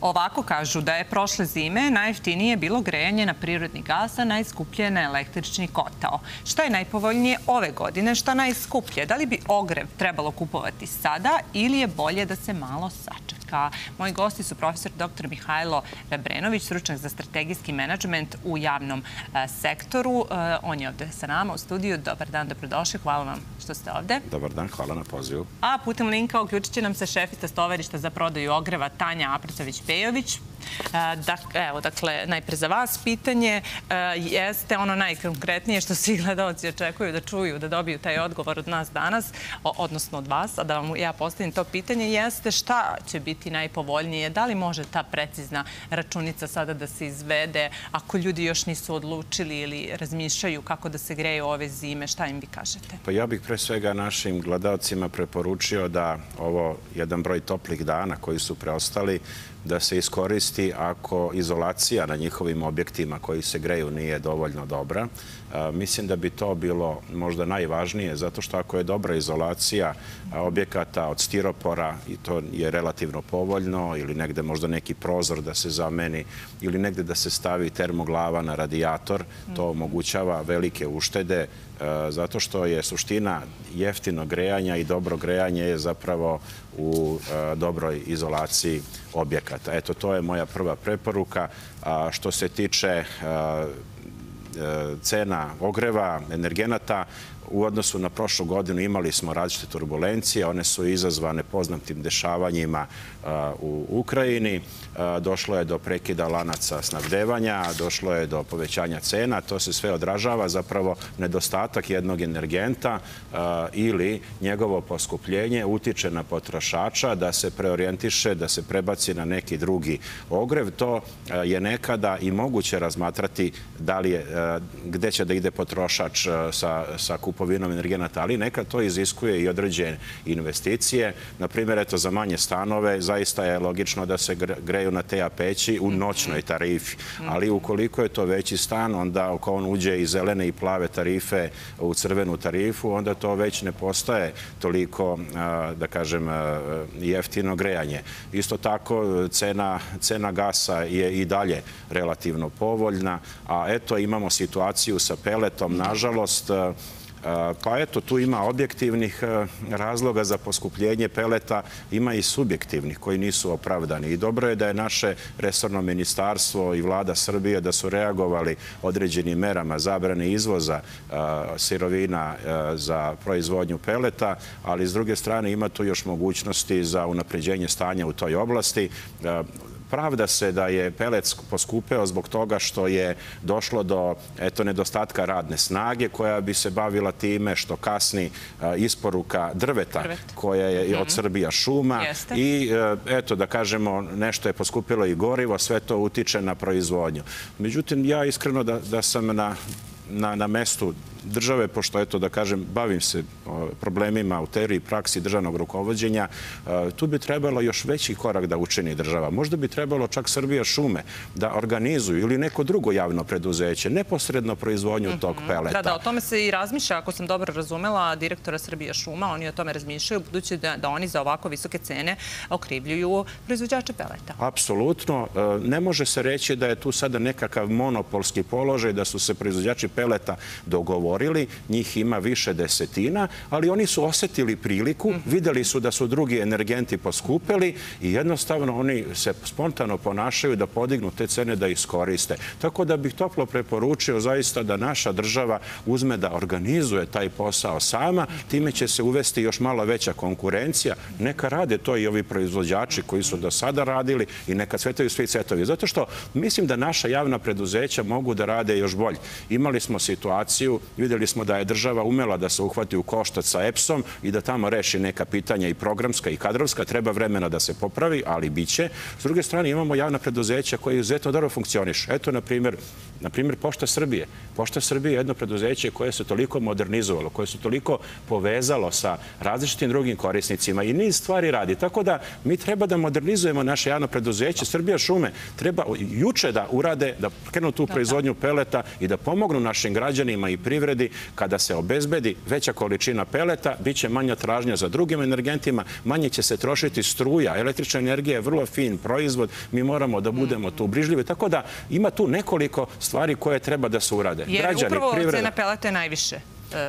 Ovako kažu da je prošle zime najjeftinije bilo grejanje na prirodni gas, a najskuplje na električni kotao. Šta je najpovoljnije ove godine, šta najskuplje? Da li bi ogrev trebalo kupovati sada ili je bolje da se malo sačeka? Moji gosti su profesor dr. Mihajlo Rebrenović, stručnjak za strategijski menadžment u javnom sektoru. On je ovde sa nama u studiju. Dobar dan, dobrodošli. Hvala vam što ste ovde. Dobar dan, hvala na pozivu. A putem linka uključit će nam se šefica stovarišta za prodaju ogreva Tanja Aprcović-Pejović. Evo, dakle, najpre za vas pitanje jeste ono najkonkretnije što svi gledalci očekuju da čuju, da dobiju taj odgovor od nas danas, odnosno od vas, a da vam ja postavim to pitanje, jeste šta će biti najpovoljnije, da li može ta precizna računica sada da se izvede, ako ljudi još nisu odlučili ili razmišljaju kako da se greju ove zime, šta im vi kažete? Pa ja bih pre svega našim gledalcima preporučio da ovo jedan broj toplih dana koji su preostali, da se iskoristi ako izolacija na njihovim objektima koji se greju nije dovoljno dobra. Mislim da bi to bilo možda najvažnije, zato što ako je dobra izolacija objekata od stiropora, i to je relativno povoljno, ili negde možda neki prozor da se zameni, ili negde da se stavi termoglava na radijator, to omogućava velike uštede, zato što je suština jeftino grejanja i dobro grejanje je zapravo u dobroj izolaciji objekata. Eto, to je moja prva preporuka. Što se tiče cena ogreva, energenata, u odnosu na prošlu godinu imali smo različite turbulencije. One su izazvane poznatim dešavanjima u Ukrajini. Došlo je do prekida lanaca snabdevanja, došlo je do povećanja cena. To se sve odražava, zapravo nedostatak jednog energenta ili njegovo poskupljenje utiče na potrošača da se preorijentiše, da se prebaci na neki drugi ogrev. To je nekada i moguće razmatrati gde će da ide potrošač sa kupovima energenata, ali nekad to iziskuje i određene investicije. Naprimjer, eto, za manje stanove zaista je logično da se greju na te peći u noćnoj tarifi, ali ukoliko je to veći stan, onda ako on uđe iz zelene i plave tarife u crvenu tarifu, onda to već ne postaje toliko, da kažem, jeftino grejanje. Isto tako, cena gasa je i dalje relativno povoljna, a eto, imamo situaciju sa peletom, nažalost. Pa eto, tu ima objektivnih razloga za poskupljenje peleta, ima i subjektivnih koji nisu opravdani. I dobro je da je naše resorno ministarstvo i vlada Srbije da su reagovali određenim merama zabrane izvoza sirovina za proizvodnju peleta, ali s druge strane ima tu još mogućnosti za unapređenje stanja u toj oblasti. Pravda se da je pelet poskupeo zbog toga što je došlo do nedostatka radne snage koja bi se bavila time, što kasni isporuka drveta koja je od Srbijašuma. I eto, da kažemo, nešto je poskupilo i gorivo, sve to utiče na proizvodnju. Međutim, ja iskreno da sam na mestu države, pošto, eto, da kažem, bavim se problemima u teoriji i praksi državnog rukovođenja, tu bi trebalo još veći korak da učini država. Možda bi trebalo čak Srbijašume da organizuju ili neko drugo javno preduzeće, neposredno proizvodnju tog peleta. Da, o tome se i razmišlja, ako sam dobro razumela, direktora Srbijašuma, oni o tome razmišljaju, budući da oni za ovako visoke cene okrivljuju proizvođače peleta. Apsolutno. Ne može se reći da je tu sada nekakav monopolski položaj, da su se proizvođači peleta dogovorili. Njih ima više desetina, ali oni su osetili priliku, videli su da su drugi energenti poskupeli i jednostavno oni se spontano ponašaju da podignu te cene, da iskoriste. Tako da bih toplo preporučio zaista da naša država uzme da organizuje taj posao sama, time će se uvesti još malo veća konkurencija. Neka rade to i ovi proizvođači koji su do sada radili i neka cvetaju svi cvetovi. Zato što mislim da naša javna preduzeća mogu da rade još bolje. Imali smo situaciju, vidjeli smo da je država umela da se uhvati u koštac sa EPS-om i da tamo reši neka pitanja i programska i kadrovska. Treba vremena da se popravi, ali bit će. S druge strane, imamo javna preduzeća koja izuzetno dobro funkcioniš. Eto, na primjer, Pošta Srbije. Pošta Srbije je jedno preduzeće koje se toliko modernizovalo, koje se toliko povezalo sa različitim drugim korisnicima i niz stvari radi. Tako da mi treba da modernizujemo naše javno preduzeće. Srbijašume treba juče da urade, da krenu tu proizvodnju peleta i da pomognu našim građanima i privredi poljoprivredi, kada se obezbedi veća količina peleta, bit će manja tražnja za drugim energentima, manje će se trošiti struja. Električna energija je vrlo fin proizvod, mi moramo da budemo tu brižljivi. Tako da ima tu nekoliko stvari koje treba da se urade. Jer upravo cena peleta je najviše.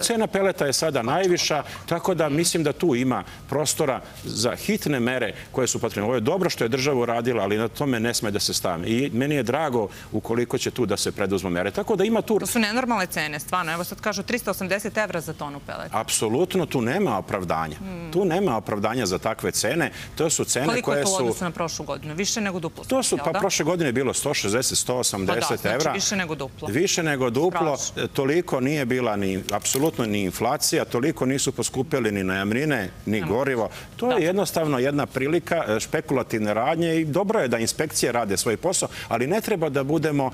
Cena peleta je sada najviša, tako da mislim da tu ima prostora za hitne mere koje su potrebne. Ovo je dobro što je država uradila, ali na tome ne sme da se stane. I meni je drago ukoliko će tu da se preduzmu mere. Tako da ima tu... To su nenormalne cene, stvarno. Evo sad kažu 380 evra za tonu peleta. Apsolutno, tu nema opravdanja. Tu nema opravdanja za takve cene. To su cene koje su... Koliko je to u odnosu na prošlu godinu? Više nego duplo. To su, pa prošle godine je bilo 160, 180 evra. Više nego duplo. Više nego duplo. Toliko nije bila ni... Apsolutno ni inflacija, toliko nisu poskupili ni najamnine, ni gorivo. To je jednostavno jedna prilika špekulativne radnje i dobro je da inspekcije rade svoj posao, ali ne treba da budemo,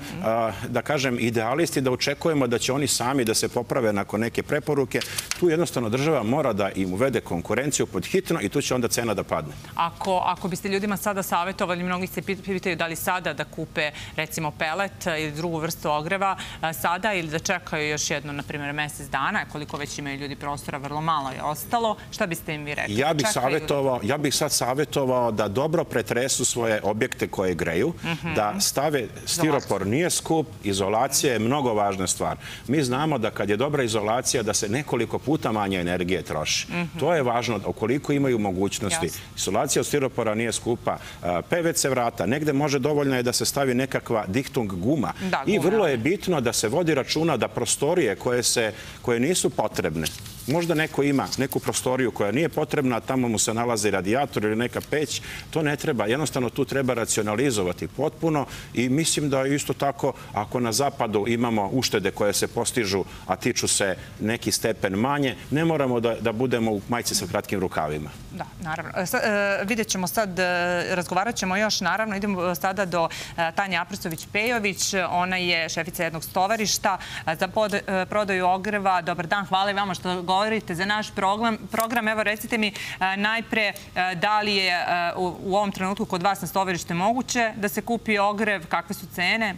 da kažem, idealisti, da očekujemo da će oni sami da se poprave nakon neke preporuke. Tu jednostavno država mora da im uvede konkurenciju pod hitno i tu će onda cena da padne. Ako biste ljudima sada savjetovali, mnogi se pitaju da li sada da kupe recimo pelet ili drugu vrstu ogreva sada ili da čekaju još jedno, na primjer, mesec dana, koliko već imaju ljudi prostora, vrlo malo je ostalo. Šta biste im vi rekli? Ja bih sad savjetovao da dobro pretresu svoje objekte koje greju, da stave stiropor, nije skup, izolacija je mnogo važna stvar. Mi znamo da kad je dobra izolacija, da se nekoliko puta manje energije troši. To je važno, ukoliko imaju mogućnosti. Izolacija od stiropora nije skupa. PVC vrata, negde može dovoljno je da se stavi nekakva dihtung guma. I vrlo je bitno da se vodi računa da prostorije koje nisu potrebne. Možda neko ima neku prostoriju koja nije potrebna, tamo mu se nalazi radijator ili neka peć. To ne treba. Jednostavno tu treba racionalizovati potpuno i mislim da isto tako ako na zapadu imamo uštede koje se postižu, a tiču se neki stepen manje, ne moramo da budemo u majici sa kratkim rukavima. Da, naravno. Vidjet ćemo sad, razgovarat ćemo još, naravno. Idemo sada do Tanje Aprcović-Pejović. Ona je šefica jednog stovarišta za prodaju ogreva. Dobar dan, hvala i vama što govorite za naš program. Evo, recite mi najpre da li je u ovom trenutku kod vas na stovarište moguće da se kupi ogrev, kakve su cene?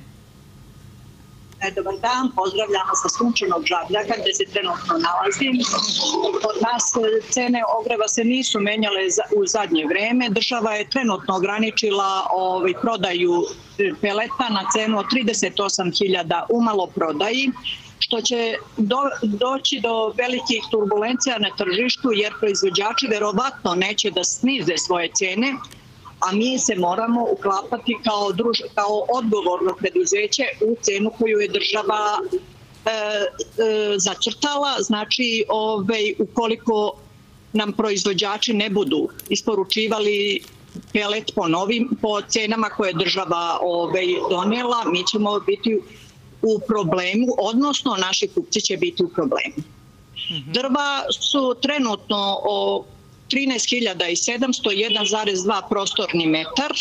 Dobar dan, pozdravljamo sa sunčanog Žabljaka gdje se trenutno nalazim. Od nas cene ogreva se nisu menjale u zadnje vreme. Država je trenutno ograničila prodaju peleta na cenu od 38.000 u maloprodaji, što će doći do velikih turbulencija na tržištu jer proizvođači verovatno neće da snize svoje cene, a mi se moramo uklapati kao odgovorno preduzeće u cenu koju je država zacrtala. Znači, ukoliko nam proizvođači ne budu isporučivali pelet po cenama koje je država donela, mi ćemo biti u problemu, odnosno naši kupci će biti u problemu. Drva su trenutno 13.700, 1,2 prostorni metar,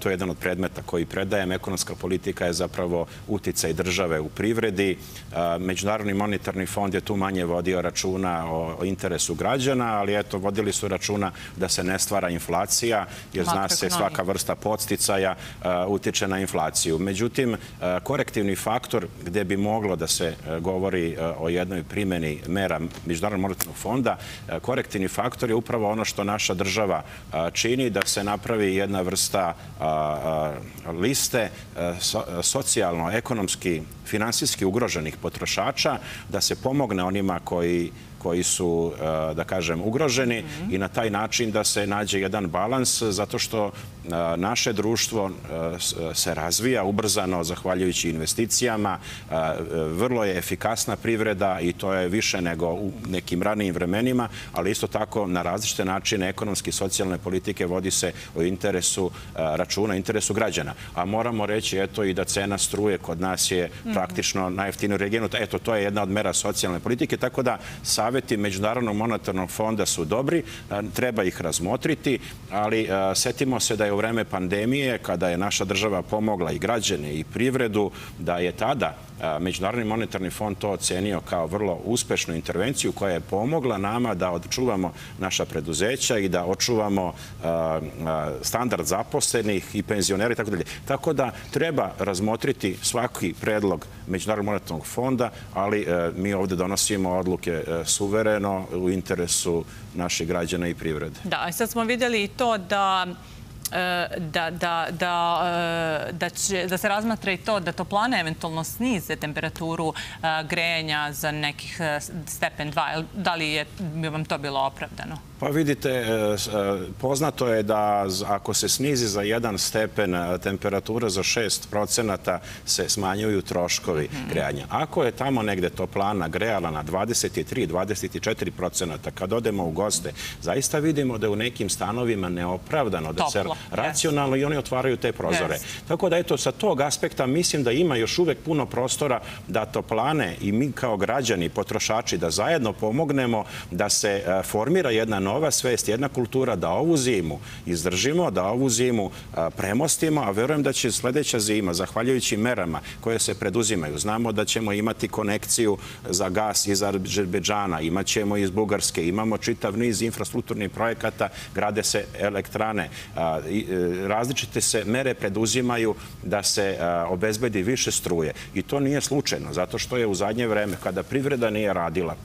To je jedan od predmeta koji predajem. Ekonomska politika je zapravo uticaj države u privredi. Međunarodni monetarni fond je tu manje vodio računa o interesu građana, ali eto, vodili su računa da se ne stvara inflacija, jer zna se svaka vrsta podsticaja utiče na inflaciju. Međutim, korektivni faktor gdje bi moglo da se govori o jednoj primjeni mera Međunarodnog monetarnog fonda, korektivni faktor je upravo ono što naša država čini, da se napravi jedna vrsta liste socijalno, ekonomski, finansijski ugroženih potrošača, da se pomogne onima koji su, da kažem, ugroženi i na taj način da se nađe jedan balans, zato što naše društvo se razvija ubrzano zahvaljujući investicijama, vrlo je efikasna privreda i to je više nego u nekim ranijim vremenima, ali isto tako na različite načine ekonomske i socijalne politike vodi se o interesu računa, interesu građana. A moramo reći, eto, i da cena struje kod nas je praktično najjeftinija u regionu. Eto, to je jedna od mera socijalne politike, tako da savjeti Međunarodnog monetarnog fonda su dobri, treba ih razmotriti, ali setimo se da je u vreme pandemije, kada je naša država pomogla i građane i privredu, da je tada Međunarodni monetarni fond to ocenio kao vrlo uspešnu intervenciju koja je pomogla nama da očuvamo naša preduzeća i da očuvamo standard zaposlenih i penzionera i tako dalje. Tako da treba razmotriti svaki predlog Međunarodnog monetarnog fonda, ali mi ovdje donosimo odluke suvereno u interesu naših građana i privrede. Da, sad smo vidjeli i to da se razmatra i to da toplane eventualno snize temperaturu grejanja za nekih stepen 2. Da li je vam to bilo opravdano? Pa vidite, poznato je da ako se snizi za 1 stepen temperatura, za 6% se smanjuju troškovi grejanja. Ako je tamo negde toplana grejala na 23-24%, kad odemo u goste, zaista vidimo da u nekim stanovima neopravdano da se racionalno i oni otvaraju te prozore. Tako da, eto, sa tog aspekta mislim da ima još uvek puno prostora da toplane i mi kao građani, potrošači, da zajedno pomognemo da se formira jedna nova svest, jedna kultura, da ovu zimu izdržimo, da ovu zimu premostimo, a verujem da će sljedeća zima, zahvaljujući merama koje se preduzimaju, znamo da ćemo imati konekciju za gas iz Azerbejdžana, imat ćemo iz Bugarske, imamo čitav niz infrastrukturnih projekata, grade se elektrane, različite se mere preduzimaju da se obezbedi više struje. I to nije slučajno, zato što je u zadnje vreme, kada privreda nije radila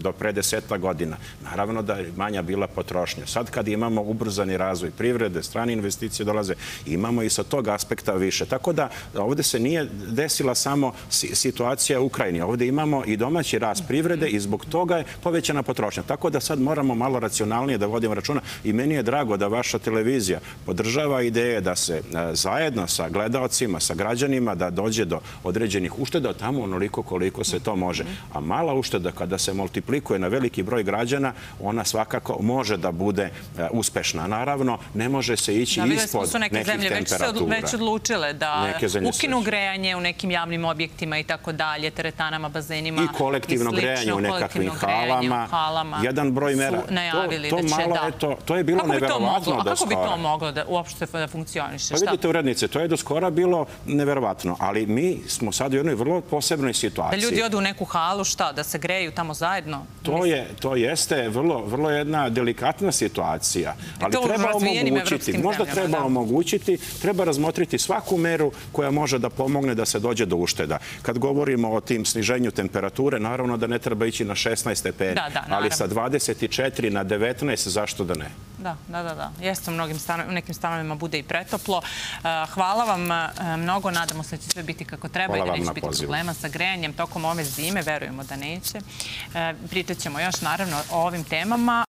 do pre 10 godina, naravno da je manja bila potrošnja. Sad kad imamo ubrzani razvoj privrede, strane investicije dolaze, imamo i sa tog aspekta više. Tako da ovdje se nije desila samo situacija u Ukrajini. Ovdje imamo i domaći rast privrede i zbog toga je povećana potrošnja. Tako da sad moramo malo racionalnije da vodimo računa i meni je drago da vaša televizija podržava ideje da se zajedno sa gledaocima, sa građanima, da dođe do određenih ušteda tamo onoliko koliko se to može. A mala ušteda kada se multiplikuje na veliki broj građana, ona svakako može da bude uspešna. Naravno, ne može se ići ispod nekih temperatura. Već odlučile da ukinu grejanje u nekim javnim objektima i tako dalje, teretanama, bazenima i kolektivno grejanje u nekakvim halama. Jedan broj mera. To je bilo neverovatno. Kako bi to moglo da uopšte funkcioniše? Pa vidite, urednice, to je do skora bilo neverovatno, ali mi smo sad u jednoj vrlo posebnoj situaciji. Da ljudi odu u neku halu, šta, da se greju tamo zajedno? To jeste vrlo jedna jedna delikatna situacija, ali treba omogućiti, treba razmotriti svaku meru koja može da pomogne da se dođe do ušteda. Kad govorimo o tim sniženju temperature, naravno da ne treba ići na 16 stepeni, ali sa 24 na 19, zašto da ne? Da. Jeste, u nekim stanovima bude i pretoplo. Hvala vam mnogo, nadamo se da će sve biti kako treba i da neće biti problema sa grejanjem tokom ove zime, verujemo da neće. Pričat ćemo još naravno o ovim temama.